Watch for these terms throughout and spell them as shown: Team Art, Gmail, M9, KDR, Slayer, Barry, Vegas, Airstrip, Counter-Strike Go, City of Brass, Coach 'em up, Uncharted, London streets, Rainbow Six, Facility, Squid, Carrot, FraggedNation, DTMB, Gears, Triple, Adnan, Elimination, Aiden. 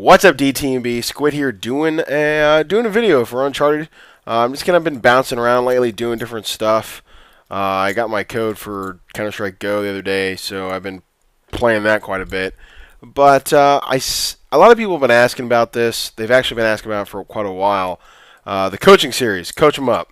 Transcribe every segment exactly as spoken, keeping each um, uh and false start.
What's up, D T M B? Squid here, doing a, uh, doing a video for Uncharted. Uh, I'm just kind of been bouncing around lately, doing different stuff. Uh, I got my code for Counter-Strike Go the other day, so I've been playing that quite a bit. But uh, I, a lot of people have been asking about this. They've actually been asking about it for quite a while. Uh, the coaching series, Coach 'em Up.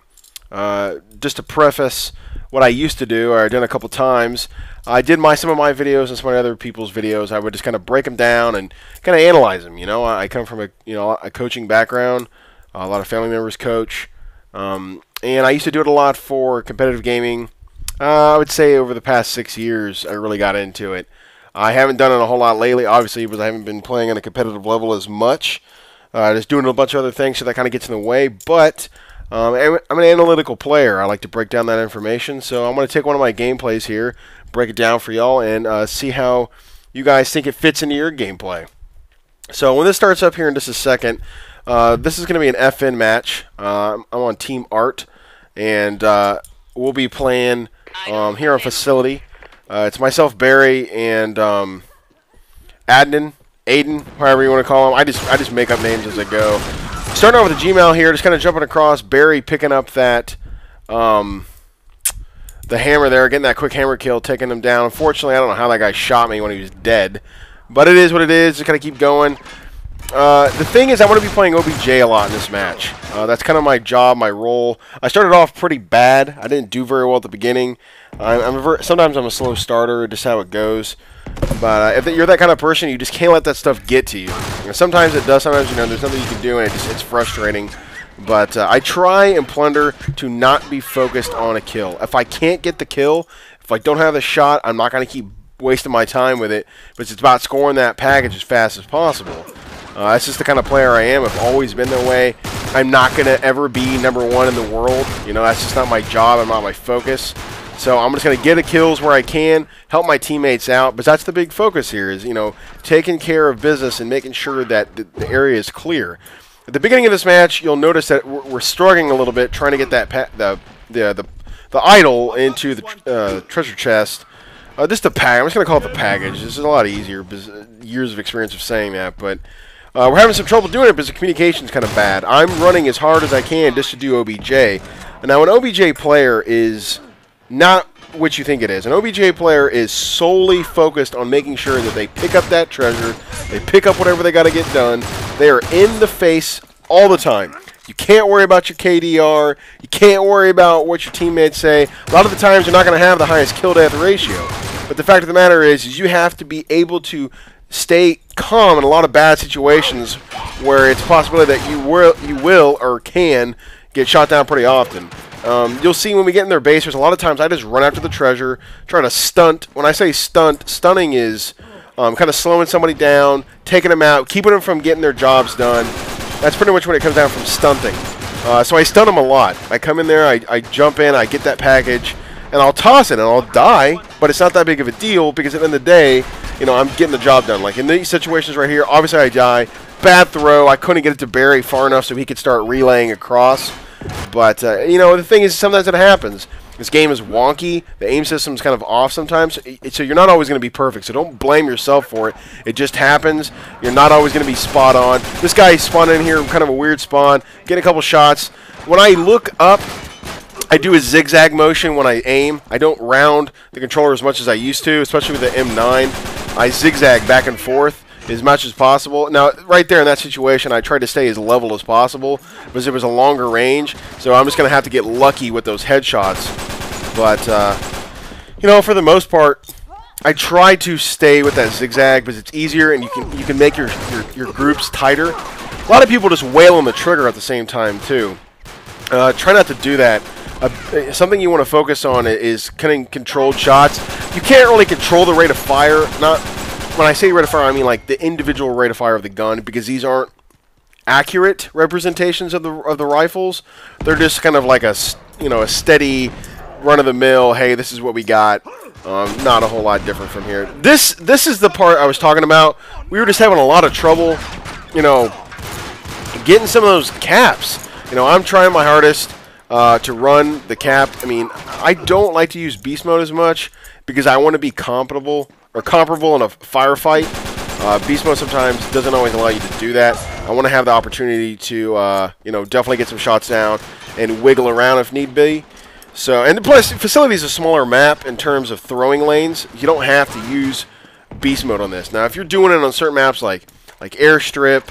Uh, just to preface what I used to do, or I've done a couple times, I did my some of my videos and some of other people's videos. I would just kind of break them down and kind of analyze them. You know, I come from a you know a coaching background. A lot of family members coach, um, and I used to do it a lot for competitive gaming. Uh, I would say over the past six years, I really got into it. I haven't done it a whole lot lately, obviously, because I haven't been playing on a competitive level as much. Uh, just doing a bunch of other things, so that kind of gets in the way. But Um, I'm an analytical player. I like to break down that information, so I'm going to take one of my gameplays here, break it down for y'all, and uh, see how you guys think it fits into your gameplay. So when this starts up here in just a second, uh, this is going to be an F N match. Uh, I'm on Team Art, and uh, we'll be playing um, here on Facility. Uh, it's myself, Barry, and um, Adnan, Aiden, however you want to call him. I just I just make up names as I go. Starting off with the Gmail here, just kind of jumping across. Barry picking up that, um, the hammer there, getting that quick hammer kill, taking him down. Unfortunately, I don't know how that guy shot me when he was dead, but it is what it is. Just kind of keep going. Uh, the thing is, I want to be playing O B J a lot in this match. Uh, that's kind of my job, my role. I started off pretty bad. I didn't do very well at the beginning. Uh, I'm a, sometimes I'm a slow starter, just how it goes. But uh, if you're that kind of person, you just can't let that stuff get to you. And sometimes it does. Sometimes, you know, there's nothing you can do, and it just, it's frustrating. But uh, I try and Plunder to not be focused on a kill. If I can't get the kill, if I don't have the shot, I'm not going to keep wasting my time with it. But it's about scoring that package as fast as possible. Uh, that's just the kind of player I am. I've always been that way. I'm not going to ever be number one in the world. You know, that's just not my job. I'm not my focus. So I'm just going to get the kills where I can, help my teammates out. But that's the big focus here is, you know, taking care of business and making sure that the, the area is clear. At the beginning of this match, you'll notice that we're, we're struggling a little bit trying to get that pa the, the the the idol into the tr uh, treasure chest. Uh, this is the pack. I'm just going to call it the package. This is a lot easier. Years of experience of saying that, but uh, we're having some trouble doing it because the communication's kind of bad. I'm running as hard as I can just to do O B J. And now an O B J player is not what you think it is. An O B J player is solely focused on making sure that they pick up that treasure, they pick up whatever they got to get done. They are in the face all the time. You can't worry about your K D R. You can't worry about what your teammates say. A lot of the times you're not going to have the highest kill-death ratio. But the fact of the matter is, is you have to be able to stay calm in a lot of bad situations where it's a possibility that you will, you will or can get shot down pretty often. Um, you'll see when we get in their basers, a lot of times I just run after the treasure, trying to stunt. When I say stunt, stunning is um, kind of slowing somebody down, taking them out, keeping them from getting their jobs done. That's pretty much what it comes down from stunting. Uh, so I stun them a lot. I come in there, I, I jump in, I get that package, and I'll toss it and I'll die, but it's not that big of a deal because at the end of the day, you know, I'm getting the job done. Like in these situations right here, obviously I die. Bad throw. I couldn't get it to Barry far enough so he could start relaying across. But, uh, you know, the thing is, sometimes it happens. This game is wonky. The aim system's kind of off sometimes. So you're not always going to be perfect. So don't blame yourself for it. It just happens. You're not always going to be spot on. This guy spawned in here, kind of a weird spawn. Get a couple shots. When I look up, I do a zigzag motion when I aim. I don't round the controller as much as I used to, especially with the M nine. I zigzag back and forth as much as possible. Now, right there in that situation, I tried to stay as level as possible because it was a longer range, so I'm just going to have to get lucky with those headshots. But, uh, you know, for the most part, I try to stay with that zigzag because it's easier and you can you can make your, your, your groups tighter. A lot of people just wail on the trigger at the same time, too. Uh, try not to do that. Uh, something you want to focus on is kind of controlled shots. You can't really control the rate of fire, not... When I say rate of fire, I mean like the individual rate of fire of the gun, because these aren't accurate representations of the of the rifles. They're just kind of like a you know a steady run of the mill. Hey, this is what we got. Um, not a whole lot different from here. This this is the part I was talking about. We were just having a lot of trouble, you know, getting some of those caps. You know, I'm trying my hardest uh, to run the cap. I mean, I don't like to use beast mode as much because I want to be comparable. Or comparable in a firefight, Uh, beast mode sometimes doesn't always allow you to do that. I want to have the opportunity to, uh, you know, definitely get some shots down and wiggle around if need be. So, and plus, Facility is a smaller map in terms of throwing lanes. You don't have to use beast mode on this. Now, if you're doing it on certain maps like like Airstrip,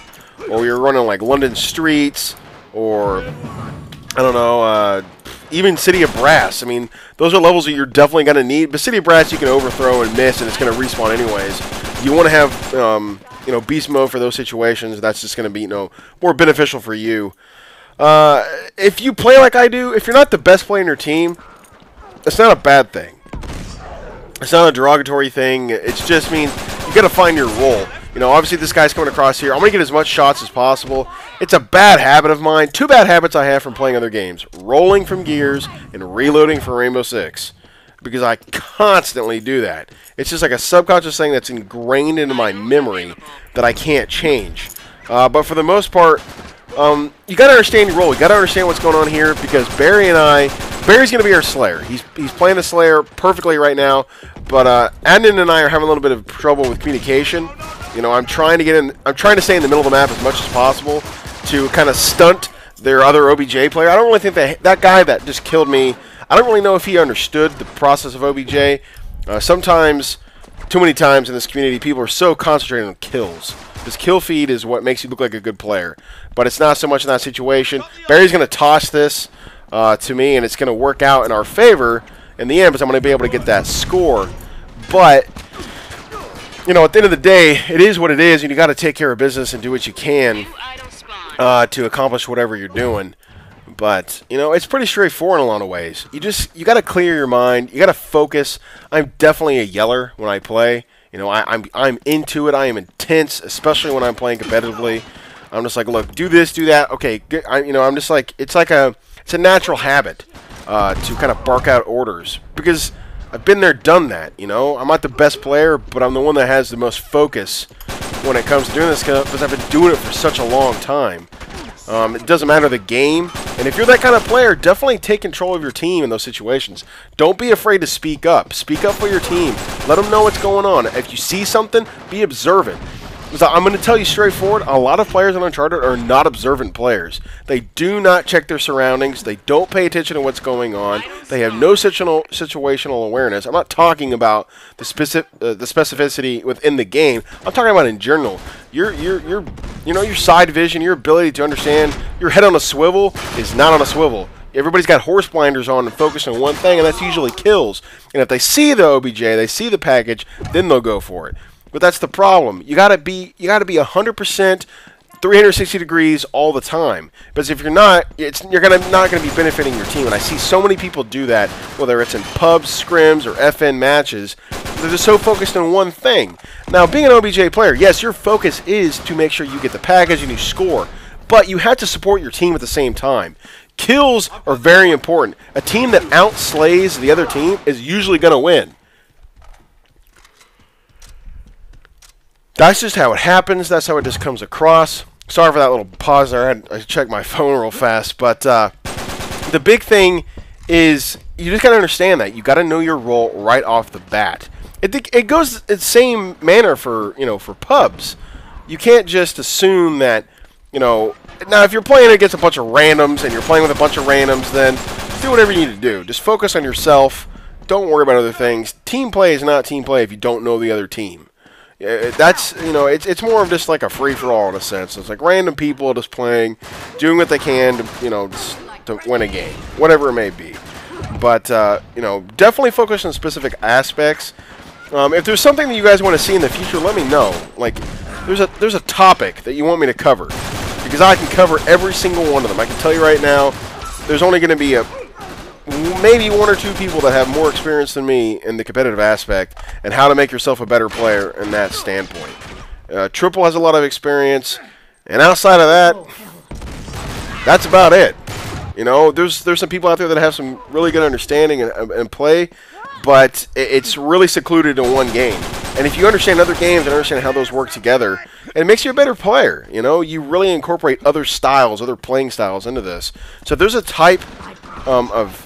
or you're running like London Streets, or I don't know, uh, even City of Brass. I mean, those are levels that you're definitely going to need. But City of Brass, you can overthrow and miss, and it's going to respawn anyways. You want to have, um, you know, beast mode for those situations. That's just going to be, you know, more beneficial for you. Uh, if you play like I do, if you're not the best player in your team, it's not a bad thing. It's not a derogatory thing. It just means you got to find your role. You know, obviously this guy's coming across here. I'm going to get as much shots as possible. It's a bad habit of mine. Two bad habits I have from playing other games. Rolling from Gears and reloading for Rainbow Six. Because I constantly do that. It's just like a subconscious thing that's ingrained into my memory that I can't change. Uh, but for the most part, um, you got to understand your role. You got to understand what's going on here, because Barry and I, Barry's going to be our Slayer. He's, he's playing the Slayer perfectly right now, but uh, Adnan and I are having a little bit of trouble with communication. You know, I'm trying to get in, I'm trying to stay in the middle of the map as much as possible to kind of stunt their other O B J player. I don't really think that, that guy that just killed me, I don't really know if he understood the process of O B J. Uh, sometimes, too many times in this community, people are so concentrated on kills. This kill feed is what makes you look like a good player. But it's not so much in that situation. Barry's going to toss this uh, to me, and it's going to work out in our favor in the end, because I'm going to be able to get that score. But, you know, at the end of the day, it is what it is, and you got to take care of business and do what you can uh, to accomplish whatever you're doing. But, you know, it's pretty straightforward in a lot of ways. You just, you got to clear your mind. You got to focus. I'm definitely a yeller when I play. You know, I, I'm, I'm into it. I am intense, especially when I'm playing competitively. I'm just like, look, do this, do that. Okay, I, you know, I'm just like, it's like a, it's a natural habit uh, to kind of bark out orders. Because I've been there, done that, you know. I'm not the best player, but I'm the one that has the most focus when it comes to doing this, because I've been doing it for such a long time. Um, it doesn't matter the game. And if you're that kind of player, definitely take control of your team in those situations. Don't be afraid to speak up. Speak up for your team. Let them know what's going on. If you see something, be observant. So I'm going to tell you straightforward, a lot of players on Uncharted are not observant players. They do not check their surroundings. They don't pay attention to what's going on. They have no situational, situational awareness. I'm not talking about the, specific, uh, the specificity within the game. I'm talking about in general. Your, your, your, you know, your side vision, your ability to understand your head on a swivel is not on a swivel. Everybody's got horse blinders on and focused on one thing, and that's usually kills. And if they see the O B J, they see the package, then they'll go for it. But that's the problem. You gotta be, you gotta be a hundred percent, three hundred sixty degrees all the time. Because if you're not, it's you're gonna not gonna be benefiting your team. And I see so many people do that, whether it's in pubs, scrims, or F N matches. They're just so focused on one thing. Now, being an O B J player, yes, your focus is to make sure you get the package and you score. But you have to support your team at the same time. Kills are very important. A team that outslays the other team is usually gonna win. That's just how it happens. That's how it just comes across. Sorry for that little pause there. I, had, I checked my phone real fast. But uh, the big thing is you just got to understand that. You got to know your role right off the bat. It, it goes in the same manner for, you know, for pubs. You can't just assume that, you know. Now, if you're playing against a bunch of randoms and you're playing with a bunch of randoms, then do whatever you need to do. Just focus on yourself. Don't worry about other things. Team play is not team play if you don't know the other team. Yeah, that's, you know, it's, it's more of just like a free-for-all in a sense. It's like random people just playing, doing what they can to, you know, just to win a game, whatever it may be. But, uh, you know, definitely focus on specific aspects. Um, if there's something that you guys want to see in the future, let me know. Like, there's a, there's a topic that you want me to cover, because I can cover every single one of them. I can tell you right now, there's only going to be a maybe one or two people that have more experience than me in the competitive aspect and how to make yourself a better player in that standpoint. Uh, Triple has a lot of experience, and outside of that, that's about it. You know, there's there's some people out there that have some really good understanding and, and play, but it's really secluded in one game. And if you understand other games and understand how those work together, it makes you a better player. You know, you really incorporate other styles, other playing styles into this. So if there's a type um, of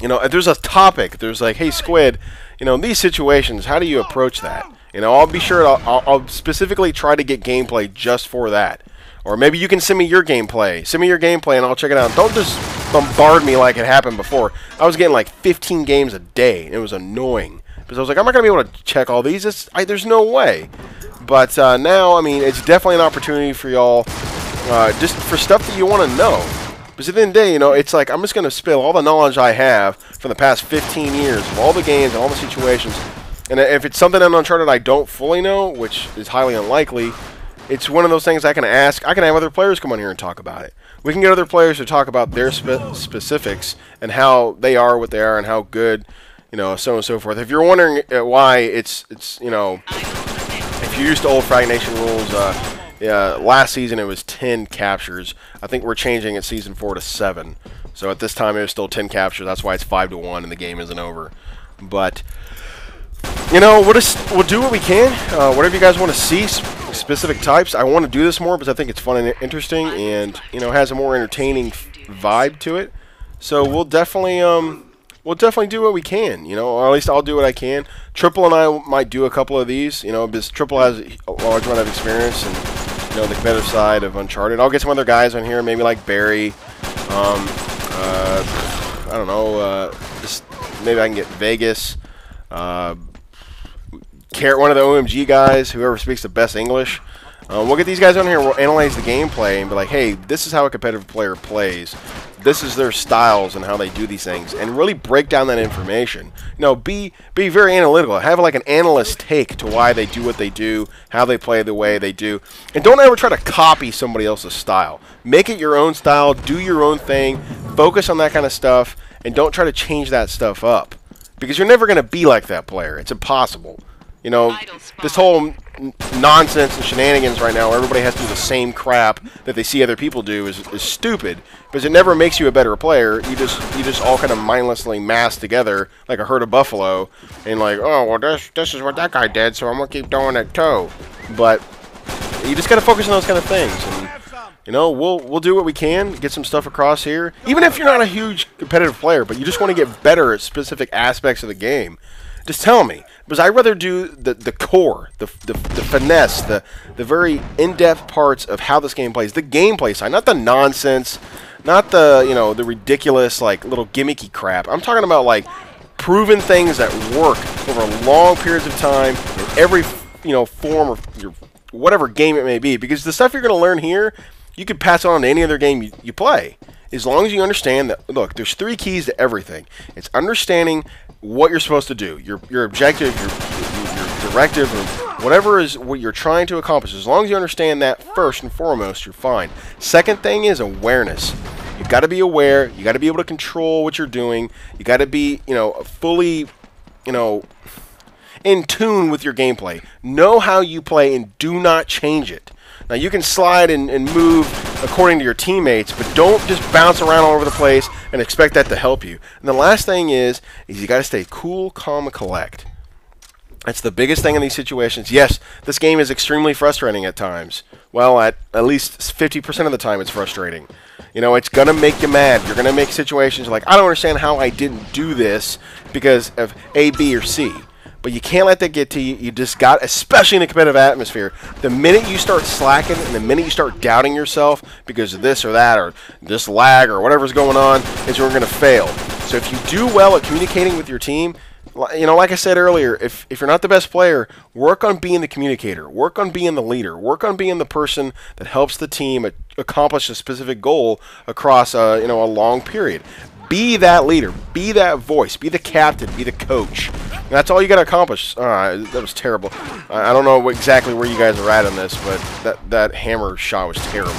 You know, if there's a topic, there's like, hey, Squid, you know, in these situations, how do you approach that? And I'll be sure, I'll, I'll, I'll specifically try to get gameplay just for that. Or maybe you can send me your gameplay. Send me your gameplay and I'll check it out. Don't just bombard me like it happened before. I was getting like fifteen games a day. It was annoying. Because I was like, I'm not going to be able to check all these. It's, I, there's no way. But uh, now, I mean, it's definitely an opportunity for y'all. Uh, just for stuff that you want to know. Because at the end of the day, you know, it's like, I'm just going to spill all the knowledge I have from the past fifteen years of all the games and all the situations. And if it's something on Uncharted I don't fully know, which is highly unlikely, it's one of those things I can ask. I can have other players come on here and talk about it. We can get other players to talk about their spe specifics and how they are what they are and how good, you know, so on and so forth. If you're wondering why it's, it's you know, if you're used to old FraggedNation rules, uh, yeah, last season it was ten captures. I think we're changing it season four to seven. So at this time it was still ten captures. That's why it's five to one and the game isn't over. But you know, we'll just we'll do what we can. Uh, whatever you guys want to see, sp specific types. I want to do this more because I think it's fun and interesting, and you know, has a more entertaining vibe to it. So we'll definitely um we'll definitely do what we can. You know, or at least I'll do what I can. Triple and I might do a couple of these. You know, because Triple has a large amount of experience and, you know, the competitive side of Uncharted. I'll get some other guys on here, maybe like Barry. Um, uh, I don't know. Uh, just maybe I can get Vegas. Uh, Carrot, one of the O M G guys, whoever speaks the best English. Uh, we'll get these guys on here. We'll analyze the gameplay and be like, hey, this is how a competitive player plays. This is their styles and how they do these things, and really break down that information. You know, be be very analytical. Have like an analyst take to why they do what they do, how they play the way they do, and don't ever try to copy somebody else's style. Make it your own style. Do your own thing. Focus on that kind of stuff, and don't try to change that stuff up, because you're never going to be like that player. It's impossible. You know, this whole nonsense and shenanigans right now where everybody has to do the same crap that they see other people do is, is stupid, because it never makes you a better player. You just you just all kind of mindlessly mass together like a herd of buffalo and like, oh, well, this, this is what that guy did, so I'm going to keep doing that too. But you just got to focus on those kind of things. And, you know, we'll, we'll do what we can, get some stuff across here. Even if you're not a huge competitive player, but you just want to get better at specific aspects of the game, just tell me. Because I'd rather do the, the core, the, the, the finesse, the, the very in-depth parts of how this game plays. The gameplay side, not the nonsense, not the, you know, the ridiculous, like, little gimmicky crap. I'm talking about, like, proven things that work over long periods of time in every, you know, form of your, whatever game it may be. Because the stuff you're going to learn here, you could pass on to any other game you, you play. As long as you understand that, look, there's three keys to everything. It's understanding what you're supposed to do, your your objective, your, your, your directive, or whatever is what you're trying to accomplish. As long as you understand that first and foremost, you're fine. Second thing is awareness. You've got to be aware. You got to be able to control what you're doing. You got to be, you know, fully, you know, in tune with your gameplay. Know how you play and do not change it. Now, you can slide and, and move according to your teammates, but don't just bounce around all over the place and expect that to help you. And the last thing is, is you got to stay cool, calm, and collect. That's the biggest thing in these situations. Yes, this game is extremely frustrating at times. Well, at, at least fifty percent of the time it's frustrating. You know, it's going to make you mad. You're going to make situations like, I don't understand how I didn't do this because of A, B, or C. But you can't let that get to you. You just got, especially in a competitive atmosphere, the minute you start slacking and the minute you start doubting yourself because of this or that or this lag or whatever's going on, is you're going to fail. So if you do well at communicating with your team, you know, like I said earlier, if, if you're not the best player, work on being the communicator. Work on being the leader. Work on being the person that helps the team accomplish a specific goal across a, you know, a long period. Be that leader. Be that voice. Be the captain. Be the coach. And that's all you got to accomplish. Uh, that was terrible. I, I don't know exactly where you guys are at on this, but that, that hammer shot was terrible.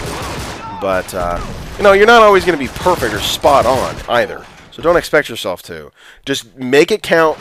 But, uh, you know, you're not always going to be perfect or spot on either. So don't expect yourself to. Just make it count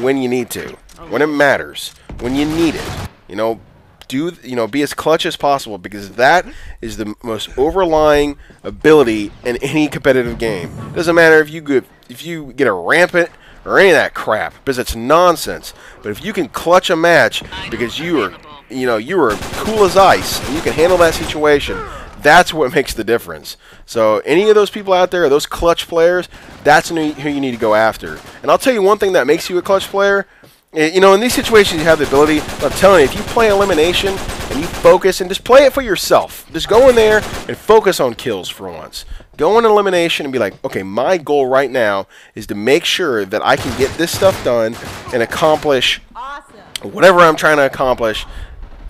when you need to. When it matters. When you need it. You know, do, you know, be as clutch as possible, because that is the most overlying ability in any competitive game. Doesn't matter if you get, if you get a rampant or any of that crap, because it's nonsense. But if you can clutch a match because you are, you know, you are cool as ice and you can handle that situation, that's what makes the difference. So any of those people out there, those clutch players, that's who you need to go after. And I'll tell you one thing that makes you a clutch player You know, in these situations, you have the ability. I'm telling you, if you play Elimination and you focus and just play it for yourself, just go in there and focus on kills for once. Go in Elimination and be like, okay, my goal right now is to make sure that I can get this stuff done and accomplish awesome. Whatever I'm trying to accomplish,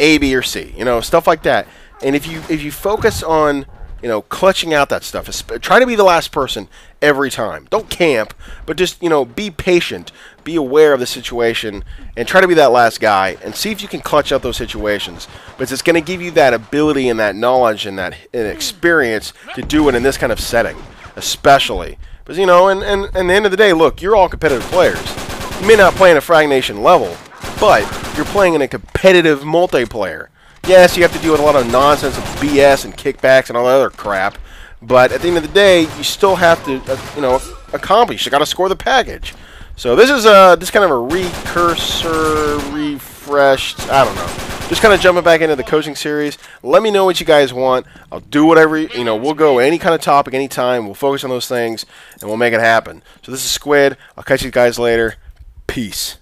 A, B, or C. You know, stuff like that. And if you if you focus on, you know, clutching out that stuff. Try to be the last person every time. Don't camp, but just, you know, be patient. Be aware of the situation and try to be that last guy and see if you can clutch out those situations. But it's going to give you that ability and that knowledge and that and experience to do it in this kind of setting, especially. But, you know, and, and, and at the end of the day, look, you're all competitive players. You may not play in a FraggedNation level, but you're playing in a competitive multiplayer. Yes, you have to deal with a lot of nonsense and B S and kickbacks and all that other crap, but at the end of the day, you still have to, uh, you know, accomplish. You got to score the package. So this is a this kind of a recursor, refreshed. I don't know. Just kind of jumping back into the coaching series. Let me know what you guys want. I'll do whatever, you know. We'll go any kind of topic, any time. We'll focus on those things and we'll make it happen. So this is Squid. I'll catch you guys later. Peace.